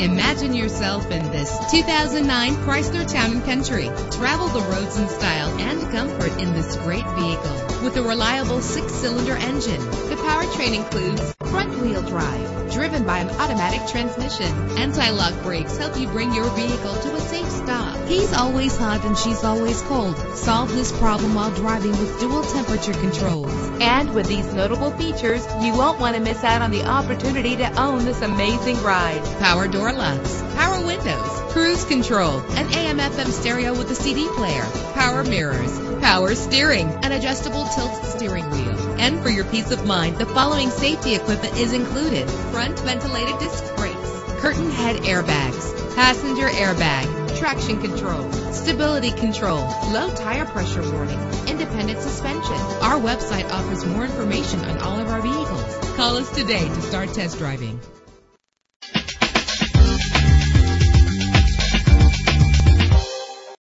Imagine yourself in this 2009 Chrysler Town & Country. Travel the roads in style and comfort in this great vehicle. With a reliable 6-cylinder engine, the powertrain includes front-wheel drive, driven by an automatic transmission. Anti-lock brakes help you bring your vehicle to a safe stop. He's always hot and she's always cold. Solve this problem while driving with dual temperature controls. And with these notable features, you won't want to miss out on the opportunity to own this amazing ride. Power door locks, power windows, cruise control, an AM/FM stereo with a CD player, power mirrors, power steering, an adjustable tilt steering wheel. And for your peace of mind, the following safety equipment is included: front ventilated disc brakes, curtain head airbags, passenger airbag, traction control, stability control, low tire pressure warning, independent suspension. Our website offers more information on all of our vehicles. Call us today to start test driving.